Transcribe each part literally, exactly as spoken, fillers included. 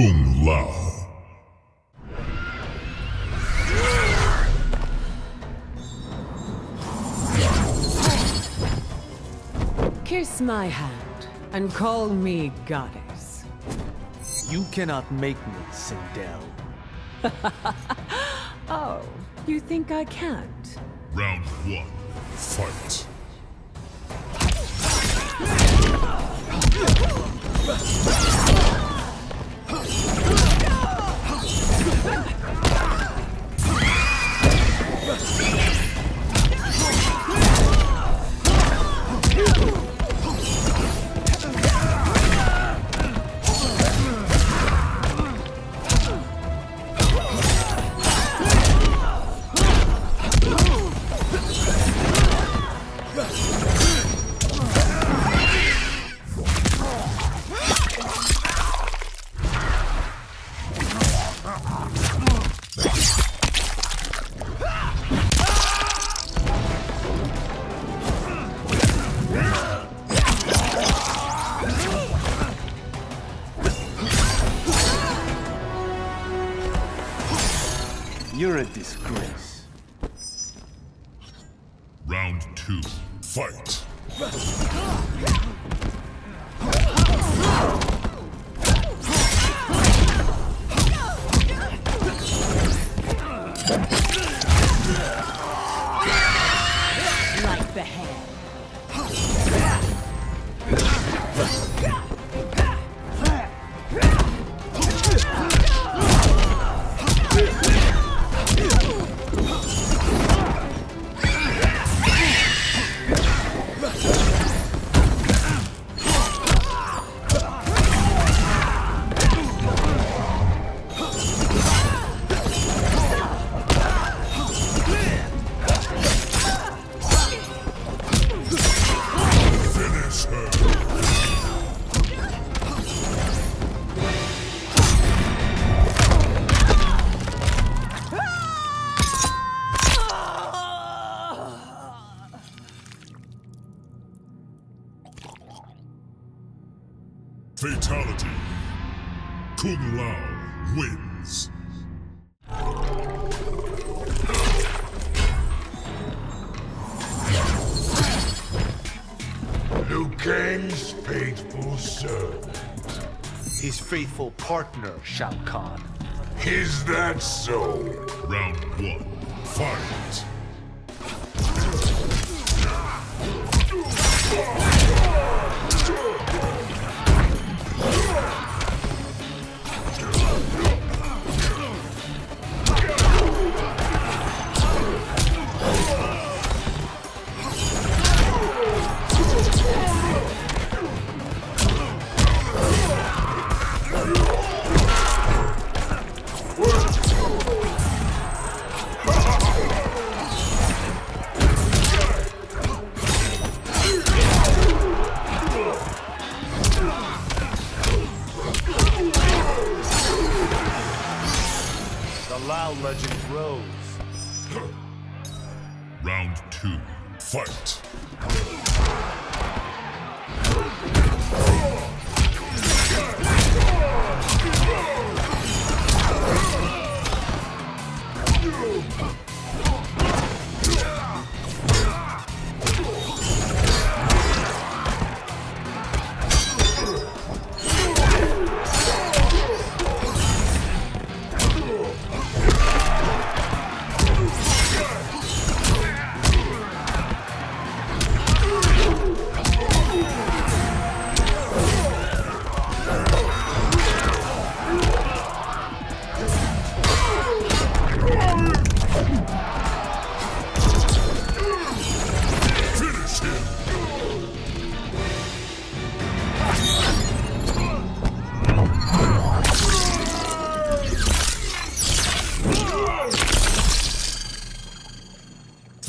Kung Lao. Kiss my hand, and call me goddess. You cannot make me, Sindel. Oh, you think I can't? Round one, fight! You're a disgrace. Round two, fight! Like the hair. Fatality. Kung Lao wins. Liu Kang's faithful servant. His faithful partner, Shao Kahn. Is that so? Round one, fight. Lao legend rose. Round two, fight.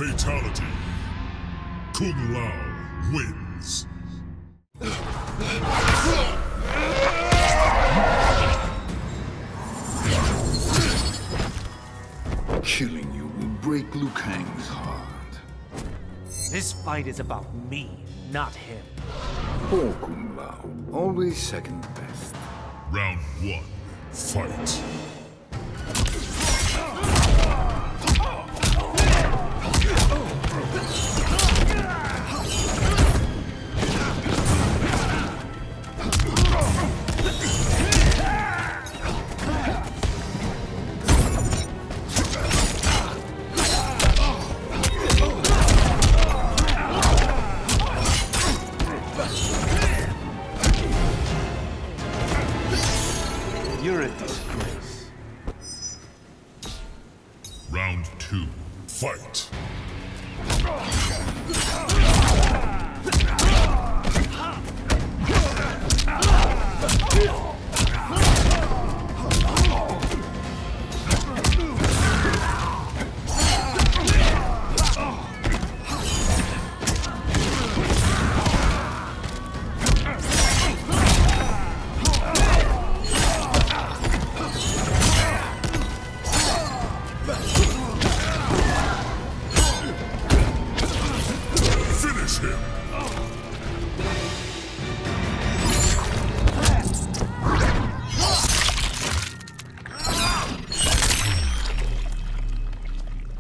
Fatality. Kung Lao wins. Killing you will break Liu Kang's heart. This fight is about me, not him. Poor Kung Lao, always second best. Round one, Fight.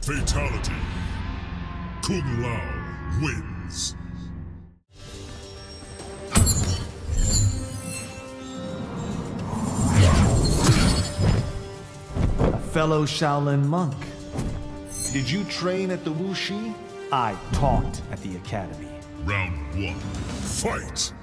Fatality. Kung Lao wins. Fellow Shaolin monk, did you train at the Wuxi? I taught at the academy. Round one, fight!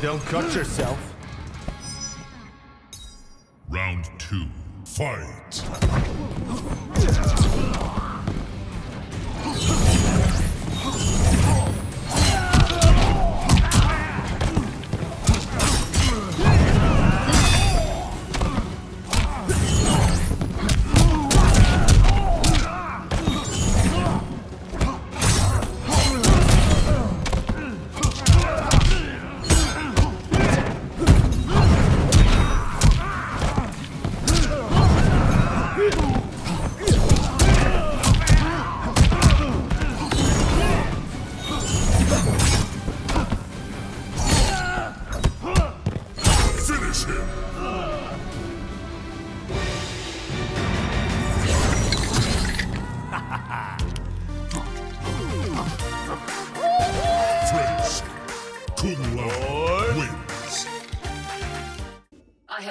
Don't cut yourself. Round two, fight!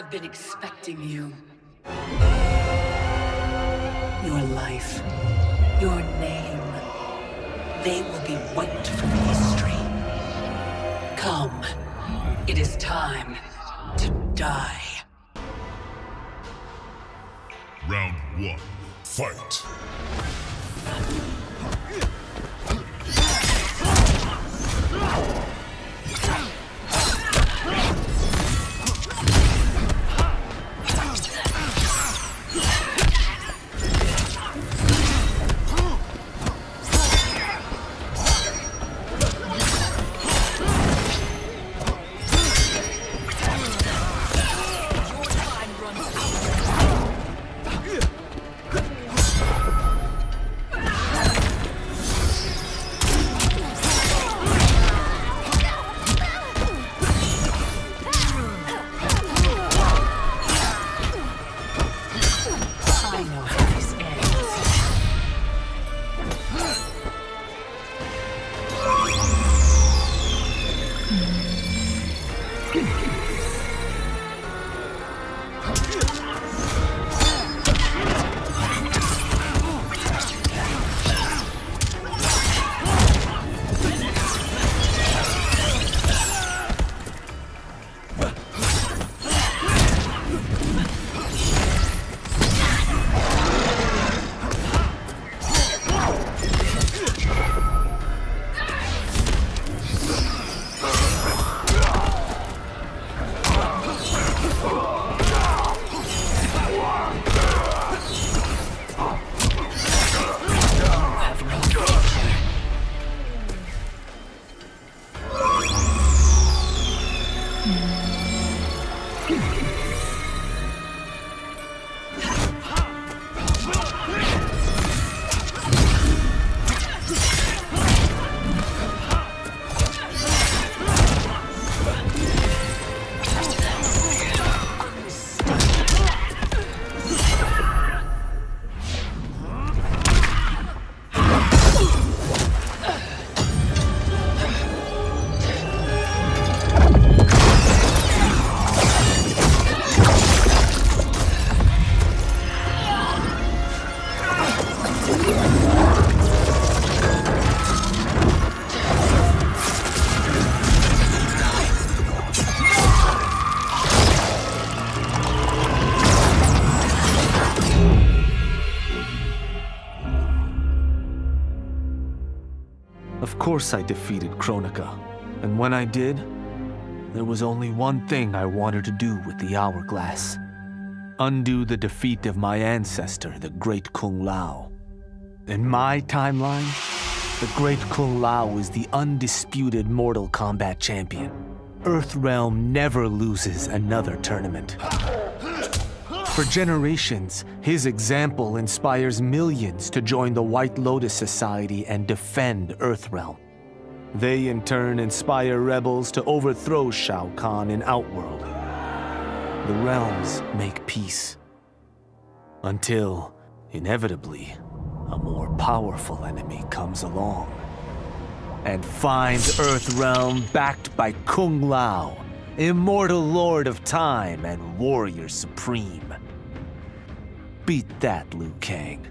Been expecting you. Your life, your name, they will be wiped from history. Come, it is time to die. Round one, fight. course I defeated Kronika. And when I did, there was only one thing I wanted to do with the Hourglass. Undo the defeat of my ancestor, the Great Kung Lao. In my timeline, the Great Kung Lao is the undisputed Mortal Kombat champion. Earthrealm never loses another tournament. For generations, his example inspires millions to join the White Lotus Society and defend Earthrealm. They in turn inspire rebels to overthrow Shao Kahn in Outworld. The realms make peace. Until, inevitably, a more powerful enemy comes along and finds Earthrealm backed by Kung Lao, immortal lord of time and warrior supreme. Beat that, Liu Kang.